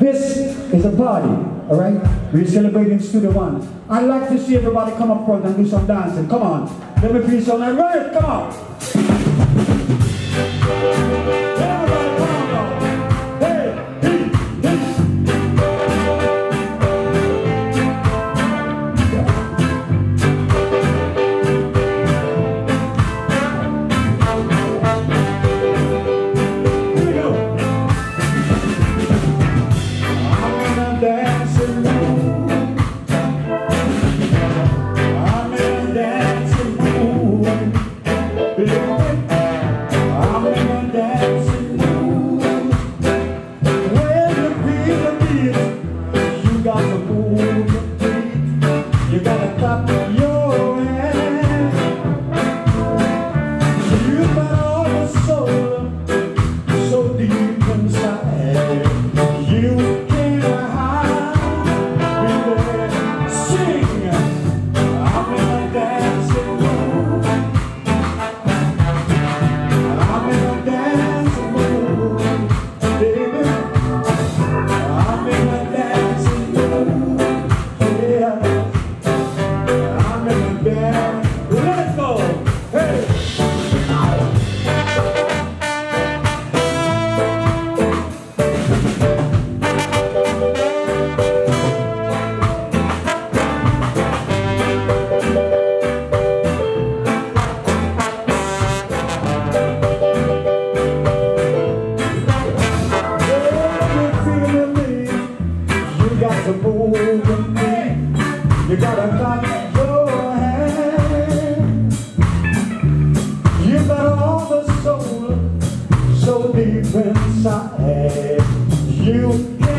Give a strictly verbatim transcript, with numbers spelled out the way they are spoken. This is a party, all right? We're celebrating Studio One. I'd like to see everybody come up front and do some dancing. Come on, let me feel some like right. Come on. You gotta clap your hands. You got all the soul so deep inside. You.